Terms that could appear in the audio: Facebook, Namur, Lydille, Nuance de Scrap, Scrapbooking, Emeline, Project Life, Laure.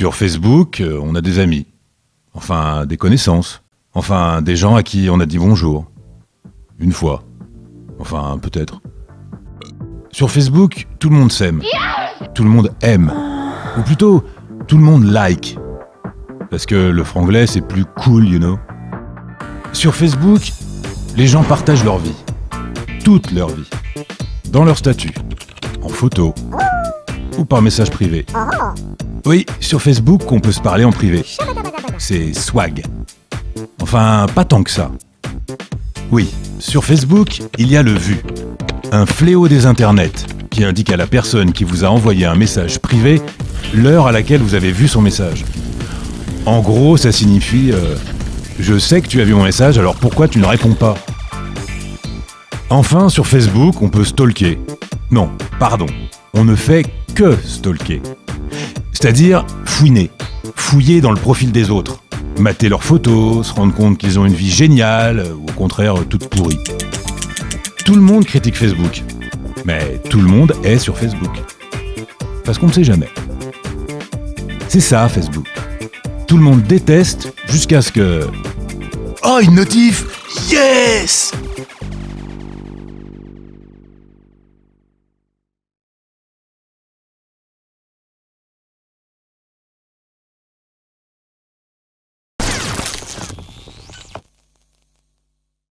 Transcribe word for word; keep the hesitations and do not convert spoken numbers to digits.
Sur Facebook, on a des amis, enfin des connaissances, enfin des gens à qui on a dit bonjour. Une fois. Enfin, peut-être. Sur Facebook, tout le monde s'aime. Tout le monde aime. Ou plutôt, tout le monde like. Parce que le franglais, c'est plus cool, you know. Sur Facebook, les gens partagent leur vie. Toute leur vie. Dans leur statut. En photo. Ou par message privé. Oui, sur Facebook, on peut se parler en privé. C'est swag. Enfin, pas tant que ça. Oui, sur Facebook, il y a le vu. Un fléau des internets qui indique à la personne qui vous a envoyé un message privé l'heure à laquelle vous avez vu son message. En gros, ça signifie euh, « Je sais que tu as vu mon message, alors pourquoi tu ne réponds pas ?» Enfin, sur Facebook, on peut stalker. Non, pardon, on ne fait que stalker. C'est-à-dire fouiner, fouiller dans le profil des autres, mater leurs photos, se rendre compte qu'ils ont une vie géniale ou au contraire toute pourrie. Tout le monde critique Facebook, mais tout le monde est sur Facebook. Parce qu'on ne sait jamais. C'est ça, Facebook. Tout le monde déteste jusqu'à ce que... Oh, une notif! Yes!